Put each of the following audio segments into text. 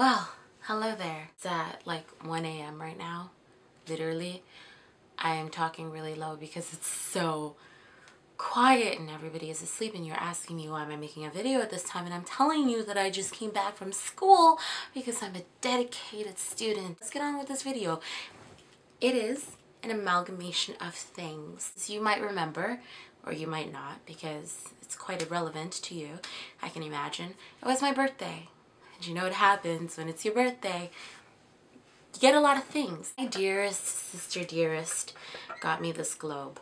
Well, hello there. It's at like 1 a.m. right now. Literally, I am talking really low because it's so quiet and everybody is asleep, and you're asking me why am I making a video at this time, and I'm telling you that I just came back from school because I'm a dedicated student. Let's get on with this video. It is an amalgamation of things. As you might remember, or you might not, because it's quite irrelevant to you, I can imagine. It was my birthday, and you know what happens when it's your birthday. You get a lot of things. My dearest sister dearest got me this globe.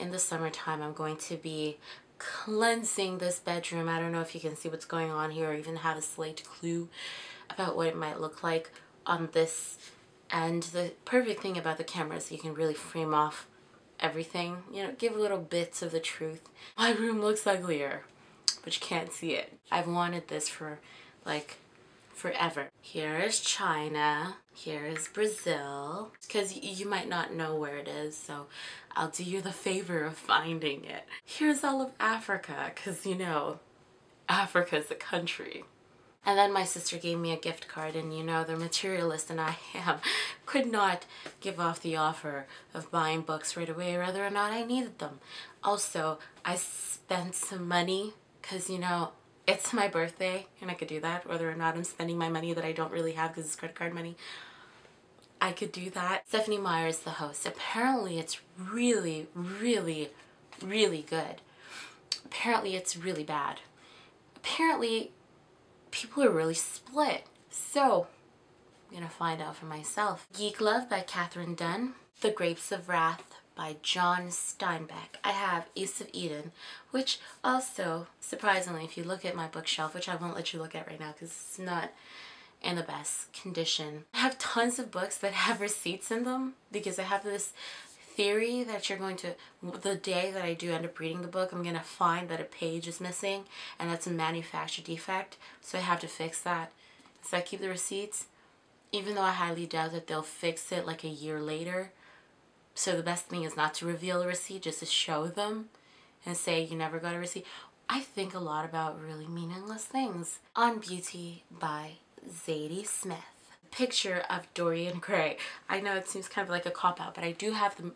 In the summertime, I'm going to be cleansing this bedroom. I don't know if you can see what's going on here or even have a slight clue about what it might look like on this. And the perfect thing about the camera is you can really frame off everything, you know, give little bits of the truth. My room looks uglier, but you can't see it. I've wanted this for like forever. Here is China. Here is Brazil. Because you might not know where it is, so I'll do you the favor of finding it. Here's all of Africa, because you know, Africa is a country. And then my sister gave me a gift card, and you know, the materialist and I am could not give off the offer of buying books right away, whether or not I needed them. Also, I spent some money, because you know, it's my birthday, and I could do that, whether or not I'm spending my money that I don't really have because it's credit card money. I could do that. Stephenie Meyer is the host. Apparently, it's really, really, really good. Apparently, it's really bad. Apparently, people are really split. So, I'm gonna find out for myself. Geek Love by Katherine Dunn. The Grapes of Wrath by John Steinbeck. I have East of Eden, which also, surprisingly, if you look at my bookshelf, which I won't let you look at right now because it's not in the best condition. I have tons of books that have receipts in them because I have this theory that you're going to, the day that I do end up reading the book, I'm going to find that a page is missing, and that's a manufactured defect, so I have to fix that. So I keep the receipts, even though I highly doubt that they'll fix it like a year later. So the best thing is not to reveal a receipt, just to show them and say you never got a receipt. I think a lot about really meaningless things. On Beauty by Zadie Smith. Picture of Dorian Gray. I know it seems kind of like a cop-out, but I do have the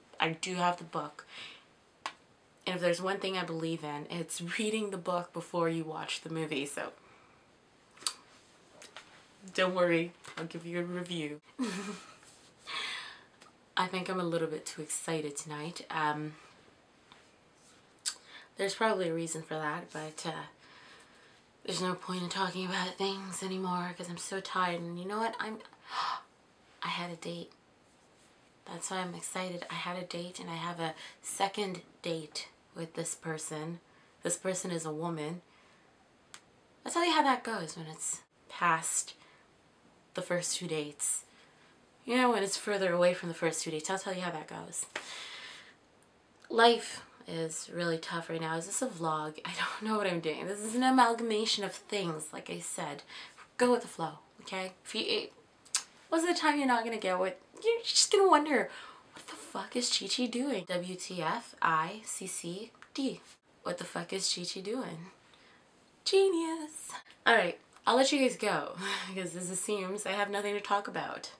book. And if there's one thing I believe in, it's reading the book before you watch the movie, so don't worry, I'll give you a review. I think I'm a little bit too excited tonight. There's probably a reason for that, but there's no point in talking about things anymore because I'm so tired. And you know what? I had a date. That's why I'm excited. I had a date, and I have a second date with this person. This person is a woman. I'll tell you how that goes when it's past the first two dates. You know, when it's further away from the first 2 dates, I'll tell you how that goes. Life is really tough right now. Is this a vlog? I don't know what I'm doing. This is an amalgamation of things, like I said. Go with the flow, okay? If you, most of the time you're not going to get what, you're just going to wonder, what the fuck is Chi-Chi doing? WTF-I-C-C-D. What the fuck is Chi-Chi doing? Genius. All right, I'll let you guys go because this assumes I have nothing to talk about.